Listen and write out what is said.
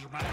judgment.